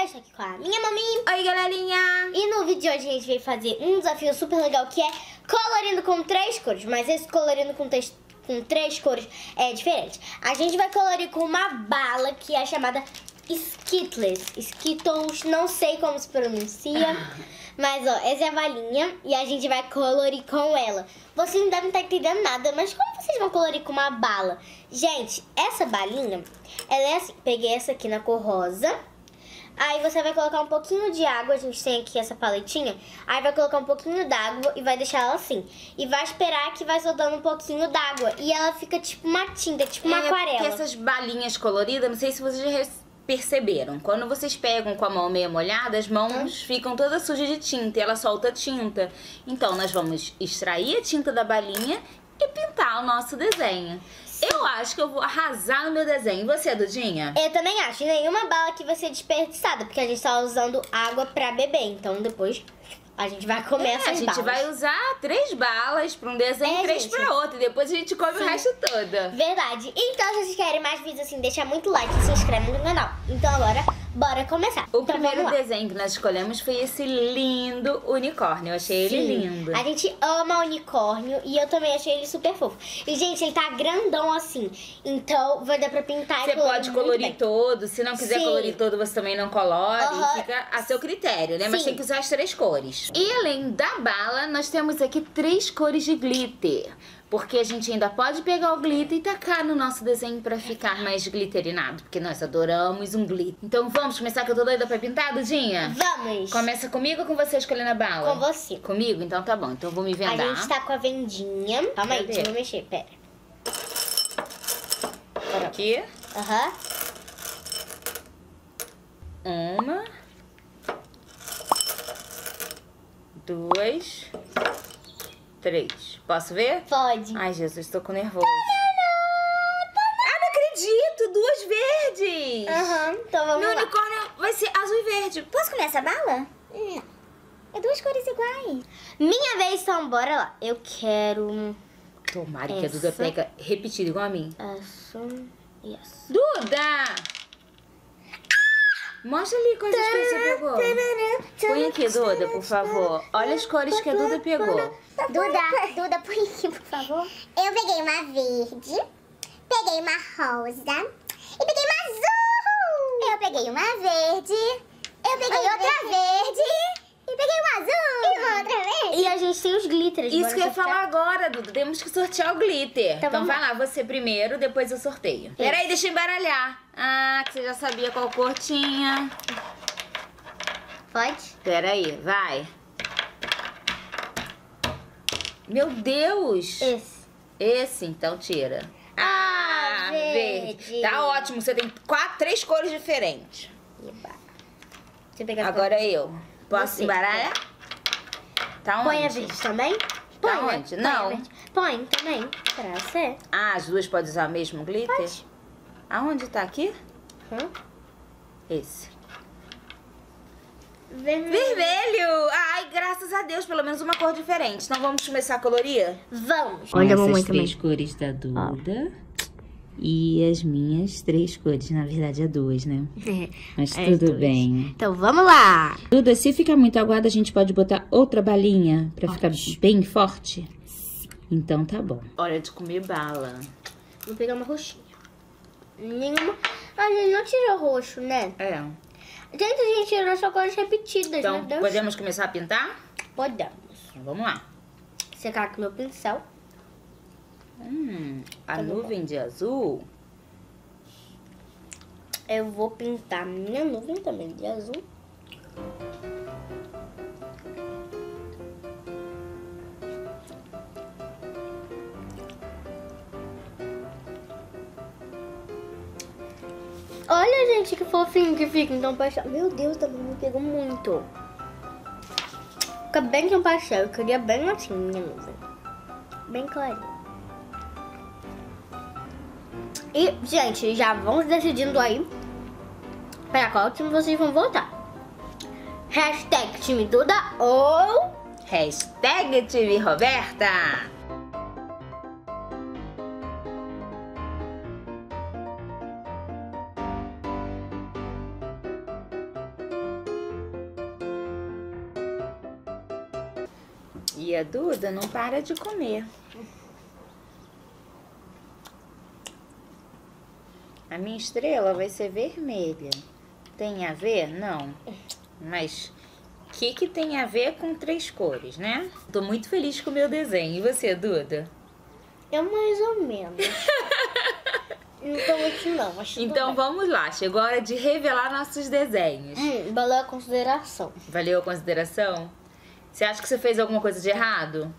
eu estou aqui com a minha maminha. Oi, galerinha! E no vídeo de hoje a gente veio fazer um desafio super legal que é colorindo com três cores. Mas esse colorindo com três cores é diferente. A gente vai colorir com uma bala que é chamada Skittles. Skittles, não sei como se pronuncia. Mas, ó, essa é a balinha e a gente vai colorir com ela. Vocês não devem estar entendendo nada, mas como vocês vão colorir com uma bala? Gente, essa balinha, ela é assim. Peguei essa aqui na cor rosa. Aí você vai colocar um pouquinho de água, a gente tem aqui essa paletinha. Aí vai colocar um pouquinho d'água e vai deixar ela assim. E vai esperar que vai soltando um pouquinho d'água. E ela fica tipo uma tinta, tipo uma aquarela. Porque essas balinhas coloridas, não sei se vocês perceberam, quando vocês pegam com a mão meio molhada, as mãos ficam todas sujas de tinta e ela solta tinta. Então nós vamos extrair a tinta da balinha e pintar o nosso desenho. Sim. Eu acho que eu vou arrasar no meu desenho. Você, Dudinha? Eu também acho. Nenhuma bala que vai ser desperdiçada, porque a gente tá usando água pra beber. Então depois a gente vai comer essas balas. A gente vai usar três balas pra um desenho e três pra outro. E depois a gente come o resto todo. Verdade. Então, se vocês querem mais vídeos assim, deixa muito like e se inscreve no canal. Então agora, bora começar. O primeiro desenho que nós escolhemos foi esse lindo unicórnio. Eu achei ele lindo. A gente ama unicórnio e eu também achei ele super fofo. E, gente, ele tá grandão assim. Então, vai dar pra pintar e colorir. Você pode colorir todo. Se não quiser colorir todo, você também não colore. Fica a seu critério, né? Mas tem que usar as três cores. E além da bala, nós temos aqui três cores de glitter. Porque a gente ainda pode pegar o glitter e tacar no nosso desenho pra ficar mais glitterinado. Porque nós adoramos um glitter. Então vamos começar, que eu tô doida pra pintar, Dudinha? Vamos! Começa comigo ou com você escolhendo a bala? Com você. Comigo? Então tá bom. Então eu vou me vendar. A gente tá com a vendinha. Calma aí, deixa eu mexer. Pera. Aqui. Aham. Uma. Duas. Três. Posso ver? Pode. Ai, Jesus, tô com nervoso. Ah, não acredito! Duas verdes! Aham, então vamos lá. Meu unicórnio vai ser azul e verde. Posso comer essa bala? Não. É duas cores iguais. Minha vez, então bora lá. Eu quero... Tomara que a Duda pega repetido igual a mim. Essa. Yes. Duda! Mostra ali quais as cores você pegou. Põe aqui, Duda, por favor. Olha as cores que a Duda pegou. Duda, põe aqui, por favor. Eu peguei uma verde, peguei uma rosa e peguei uma azul. Eu peguei uma verde, eu peguei outra verde. E peguei um azul. E uma outra vez. E a gente tem os glitters. Isso que eu ia falar agora, Duda. Temos que sortear o glitter. Então vai lá, você primeiro, depois eu sorteio. Peraí, deixa eu embaralhar. Ah, que você já sabia qual cor tinha. Pode? Peraí, vai. Meu Deus. Esse. Esse, então tira. Ah, verde. Tá ótimo, você tem três cores diferentes. Eba. Deixa eu pegar agora eu. Posso embaralhar? Tá onde? Põe a verde também? Põe, tá onde? Não. Põe também, pra ser. Ah, as duas podem usar o mesmo glitter? Pode. Aonde tá aqui? Esse. Vermelho. Vermelho! Ai, graças a Deus, pelo menos uma cor diferente. Então vamos começar a colorir? Vamos! Olha, mamãe, as três cores da Duda. E as minhas três cores, na verdade é duas, né? Mas tudo bem. Então vamos lá! Duda, se ficar muito aguada, a gente pode botar outra balinha pra ficar bem forte? Então tá bom. Hora de comer bala. Vou pegar uma roxinha. Nenhuma... A gente não tirou roxo, né? É. Gente, a gente tirou só cores repetidas, então, meu Deus. Podemos começar a pintar? Podemos. Então, vamos lá. Secar com o meu pincel. A nuvem de azul. Eu vou pintar minha nuvem também de azul. Olha, gente, que fofinho que fica. Então, pastel. Meu Deus, também me pegou muito. Fica bem que um pastel. Eu queria bem assim minha nuvem. Bem clarinha. E, gente, já vamos decidindo aí para qual time vocês vão votar. Hashtag time Duda ou hashtag time Roberta. e a Duda não para de comer. A minha estrela vai ser vermelha. Tem a ver? Não. Mas o que tem a ver com três cores, né? Tô muito feliz com o meu desenho. E você, Duda? É mais ou menos. Não tô muito não, acho. Então vamos lá, chegou a hora de revelar nossos desenhos. Valeu a consideração. Valeu a consideração? Você acha que você fez alguma coisa de errado?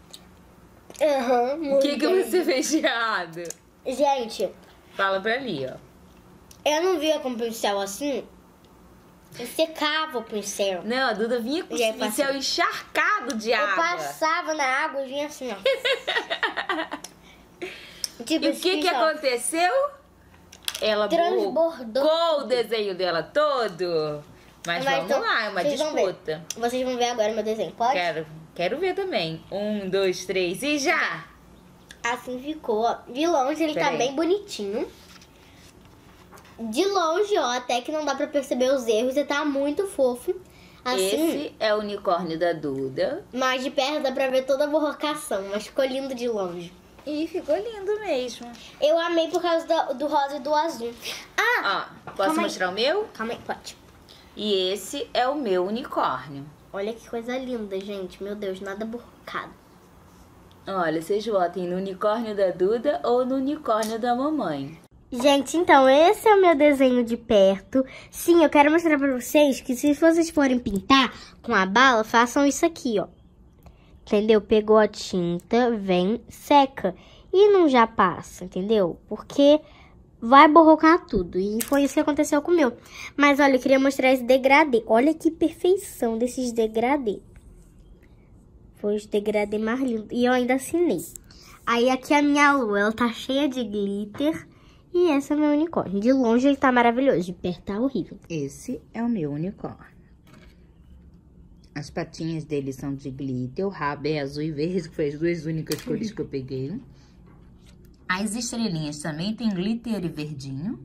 Aham, muito. O que você fez de errado? Gente... Fala pra ali, ó. Eu não via com o pincel assim. Eu secava o pincel. Não, a Duda vinha com o pincel encharcado de água. Eu passava na água e vinha assim, ó. Tipo, e o que aconteceu? Ela transbordou o desenho dela todo. Mas vamos lá, é uma disputa. Vocês vão ver agora meu desenho, pode? Quero ver também. 1, 2, 3 e já! Assim ficou. De longe ele tá bem bonitinho. De longe, ó, até que não dá pra perceber os erros. Ele tá muito fofo. Assim, esse é o unicórnio da Duda. Mas de perto dá pra ver toda a borrocação. Mas ficou lindo de longe. E ficou lindo mesmo. Eu amei por causa do rosa e do azul. Ah! Ó, posso mostrar o meu? Calma aí, pode. E esse é o meu unicórnio. Olha que coisa linda, gente. Meu Deus, nada borrocado. Olha, vocês votem no unicórnio da Duda ou no unicórnio da mamãe. Gente, então esse é o meu desenho de perto. Sim, eu quero mostrar pra vocês que se vocês forem pintar com a bala, façam isso aqui, ó. Entendeu? Pegou a tinta, vem, seca. E não já passa, entendeu? Porque vai borrocar tudo. E foi isso que aconteceu com o meu. Mas olha, eu queria mostrar esse degradê. Olha que perfeição desses degradê. Foi o degradê mais lindo. E eu ainda assinei. Aí aqui a minha lua, ela tá cheia de glitter. E esse é o meu unicórnio. De longe ele tá maravilhoso, de perto tá horrível. Esse é o meu unicórnio. As patinhas dele são de glitter. O rabo é azul e verde, que foi as duas únicas cores que eu peguei. As estrelinhas também tem glitter e verdinho.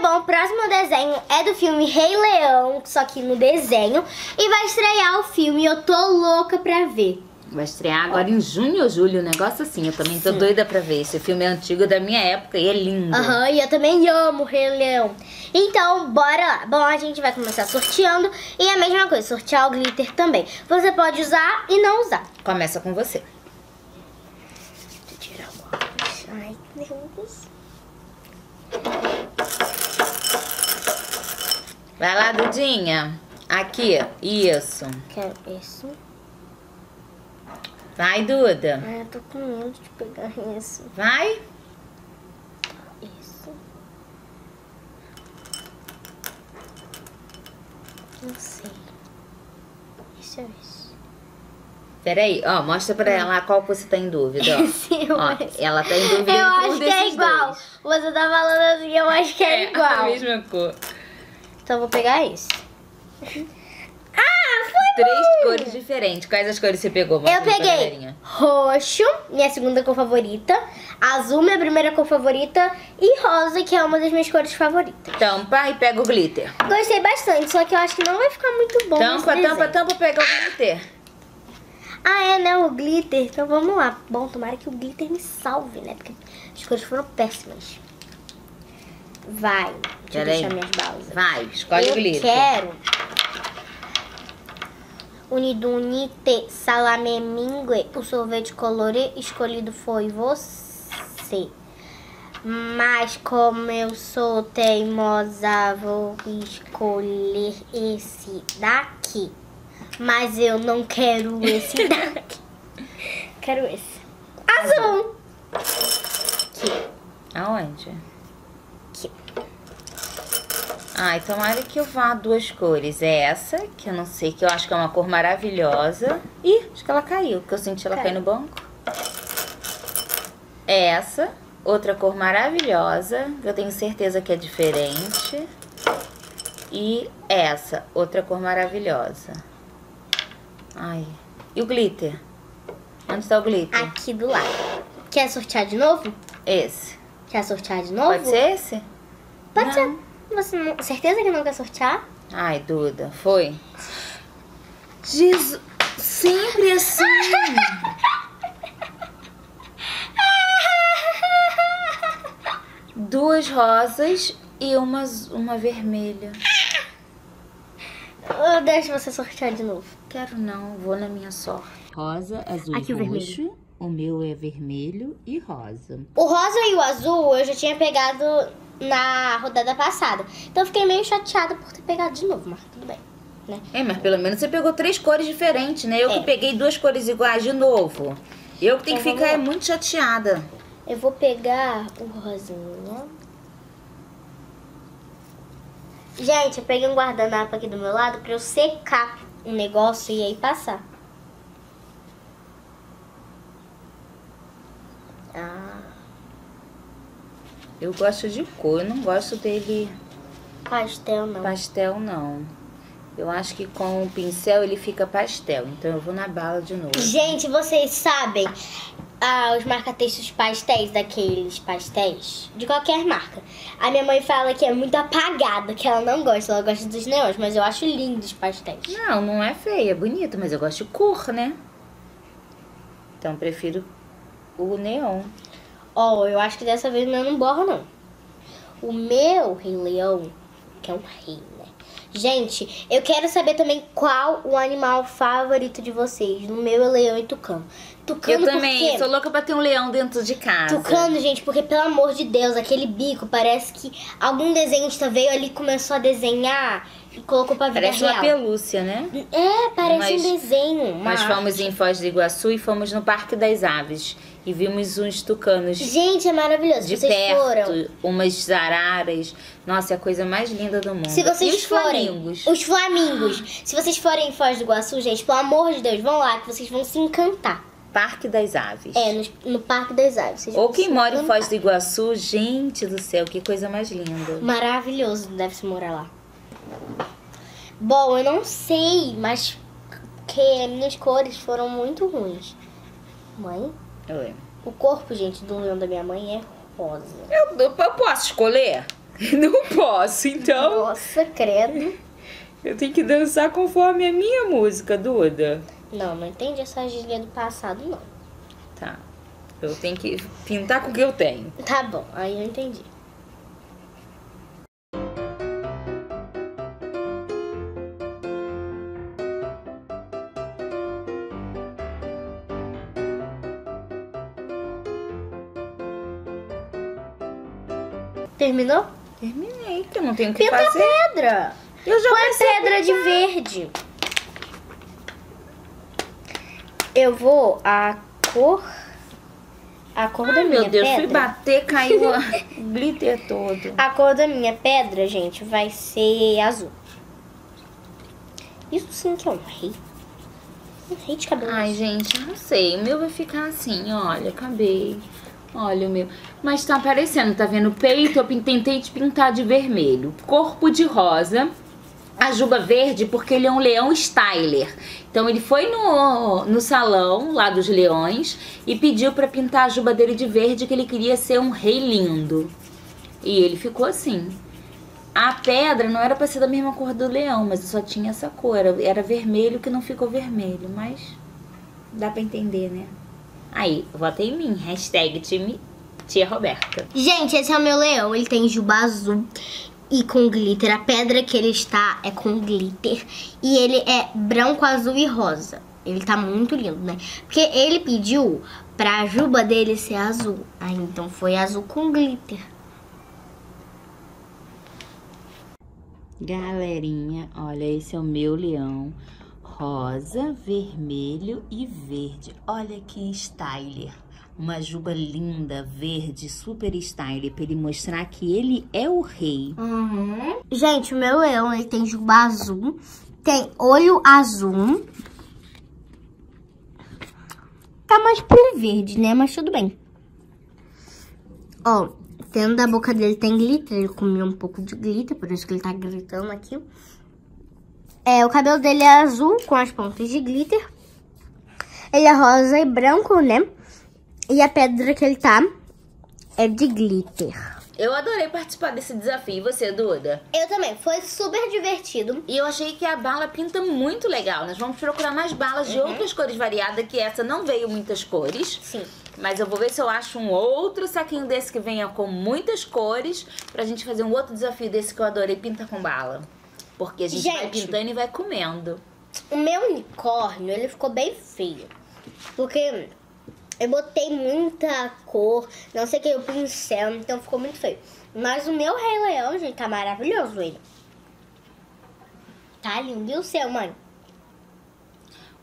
Bom, o próximo desenho é do filme Rei Leão, só que no desenho. E vai estrear o filme, eu tô louca pra ver. Vai estrear agora em junho ou julho, um negócio assim. Eu também tô doida pra ver. Esse filme é antigo da minha época e é lindo. Aham, e eu também amo o Rei Leão. Então, bora lá. Bom, a gente vai começar sorteando. E a mesma coisa, sortear o glitter também. Você pode usar e não usar. Começa com você. Deixa eu tirar o óculos. Ai, que nervoso. Vai lá, Dudinha. Aqui, isso. Quero isso. Vai, Duda. Ai, eu tô com medo de pegar isso. Vai. Isso. Não sei. Isso é isso. Peraí, ó, mostra pra ela qual você tá em dúvida, ó. Sim, ó, ela tá em dúvida. Eu acho que é igual. Você tá falando assim, eu acho que é igual. É a mesma cor. Então, eu vou pegar esse. Ah, foi Três cores diferentes. Quais as cores você pegou? Eu peguei roxo, minha segunda cor favorita. Azul, minha primeira cor favorita. E rosa, que é uma das minhas cores favoritas. Tampa e pega o glitter. Gostei bastante, só que eu acho que não vai ficar muito bom. Tampa, pega o glitter. Ah, é, né? O glitter. Então, vamos lá. Bom, tomara que o glitter me salve, né? Porque as cores foram péssimas. Vai, deixa eu deixar minhas balas. Vai, escolhe o glitter. Eu quero Unidunite Salamemingue. O sorvete colorê escolhido foi você. Mas como eu sou teimosa, vou escolher esse daqui. Mas eu não quero esse daqui. Quero esse azul. Aqui. Aonde? Ai, tomara que eu vá duas cores. É essa, que eu não sei, que eu acho que é uma cor maravilhosa. Ih, acho que ela caiu, porque eu senti ela cair no banco. É essa, outra cor maravilhosa. Eu tenho certeza que é diferente. E essa, outra cor maravilhosa. Ai, e o glitter? Onde tá o glitter? Aqui do lado. Quer sortear de novo? Esse. Quer sortear de novo? Pode ser esse? Pode ser. Você não... Certeza que não quer sortear? Ai, Duda, foi. Jesus. Sempre assim. Duas rosas e uma vermelha. Eu deixo você sortear de novo. Quero não, vou na minha sorte. Rosa, azul e roxo. O meu é vermelho e rosa. O rosa e o azul eu já tinha pegado na rodada passada. Então eu fiquei meio chateada por ter pegado de novo, mas tudo bem, né? É, mas pelo menos você pegou 3 cores diferentes, né? Eu que peguei 2 cores iguais de novo. Eu que tenho que ficar muito chateada. Eu vou pegar o rosinha. Gente, eu peguei um guardanapo aqui do meu lado pra eu secar um negócio e aí passar. Eu gosto de cor, eu não gosto dele... Pastel não. Pastel não. Eu acho que com o pincel ele fica pastel, então eu vou na bala de novo. Gente, vocês sabem os marca-textos pastéis daqueles pastéis? De qualquer marca. A minha mãe fala que é muito apagado, que ela não gosta, ela gosta dos neons, mas eu acho lindo os pastéis. Não, não é feio, é bonito, mas eu gosto de cor, né? Então eu prefiro o neon. Ó, eu acho que dessa vez o meu não borra, não. O meu Rei Leão, que é um rei, né? Gente, eu quero saber também qual o animal favorito de vocês. No meu é leão e tucano. Tucano, eu também, porque... sou louca pra ter um leão dentro de casa. Tucano, gente, porque pelo amor de Deus, aquele bico parece que algum desenhista veio ali e começou a desenhar e colocou pra vida real. Parece uma pelúcia, né? É, parece um desenho. Nós fomos em Foz do Iguaçu e fomos no Parque das Aves. E vimos uns tucanos. Gente, é maravilhoso. De perto, foram. Umas araras. Nossa, é a coisa mais linda do mundo. Se vocês forem, flamingos. Os flamingos. Se vocês forem em Foz do Iguaçu, gente, pelo amor de Deus, vão lá que vocês vão se encantar. Parque das Aves. É, no Parque das Aves. Ou quem mora em Foz do Iguaçu, gente do céu, que coisa mais linda. Maravilhoso, deve-se morar lá. Bom, eu não sei, mas que minhas cores foram muito ruins. Mãe? Oi. O corpo, gente, do leão da minha mãe é rosa. Eu posso escolher? Não posso, então. Nossa, credo. Eu tenho que dançar conforme a minha música, Duda. Não, não entendi essa gíria do passado, não. Tá. Eu tenho que pintar com o que eu tenho. Tá bom, aí eu entendi. Terminou? Terminei, que eu não tenho o que fazer. Pinta a pedra. Eu já comecei a pedra de verde. Eu vou a cor da minha pedra. Meu Deus, fui bater, caiu a glitter todo. A cor da minha pedra, gente, vai ser azul. Isso sim que é um rei. Um rei de cabelo. Ai, gente, não sei. O meu vai ficar assim, olha, acabei. Olha o meu. Mas tá aparecendo, tá vendo? O peito eu tentei de pintar de vermelho. Corpo de rosa. A juba verde, porque ele é um leão styler. Então ele foi no salão lá dos leões e pediu pra pintar a juba dele de verde, que ele queria ser um rei lindo. E ele ficou assim. A pedra não era pra ser da mesma cor do leão, mas só tinha essa cor. Era vermelho que não ficou vermelho, mas dá pra entender, né? Aí, vota em mim, hashtag time Tia Roberta. Gente, esse é o meu leão, ele tem juba azul e com glitter. A pedra que ele está é com glitter e ele é branco, azul e rosa. Ele tá muito lindo, né? Porque ele pediu pra juba dele ser azul. Aí, então foi azul com glitter. Galerinha, olha, esse é o meu leão. Rosa, vermelho e verde. Olha que styler. Uma juba linda, verde, super styler, pra ele mostrar que ele é o rei. Uhum. Gente, o meu leão, ele tem juba azul, tem olho azul. Tá mais pro verde, né? Mas tudo bem. Ó, dentro da boca dele tem glitter, ele comeu um pouco de glitter, por isso que ele tá gritando aqui. É, o cabelo dele é azul, com as pontas de glitter. Ele é rosa e branco, né? E a pedra que ele tá é de glitter. Eu adorei participar desse desafio. E você, Duda? Eu também. Foi super divertido. E eu achei que a bala pinta muito legal. Nós vamos procurar mais balas de outras cores variadas, que essa não veio muitas cores. Sim. Mas eu vou ver se eu acho um outro saquinho desse que venha com muitas cores, pra gente fazer um outro desafio desse que eu adorei, pinta com bala. Porque a gente vai pintando e vai comendo. O meu unicórnio, ele ficou bem feio. Porque eu botei muita cor, não sei o que, o pincel, então ficou muito feio. Mas o meu Rei Leão, gente, tá maravilhoso ele. Tá lindo. E o seu, mãe?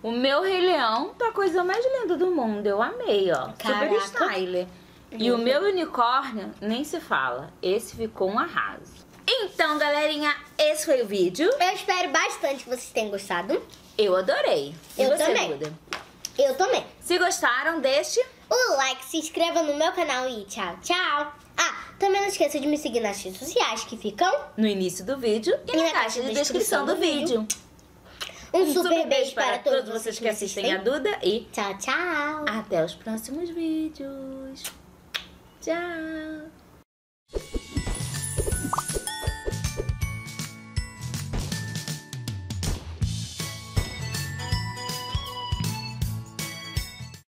O meu Rei Leão tá a coisa mais linda do mundo. Eu amei, ó. Caraca. Super style. E o meu unicórnio, nem se fala. Esse ficou um arraso. Então, galerinha, esse foi o vídeo. Eu espero bastante que vocês tenham gostado. Eu adorei. E você, também. Duda? Eu também. Se gostaram, deixe o like, se inscreva no meu canal e tchau, tchau. Ah, também não esqueça de me seguir nas redes sociais que ficam no início do vídeo e na caixa de descrição do vídeo. Um super beijo para todos vocês que assistem a Duda e tchau, tchau. Até os próximos vídeos. Tchau.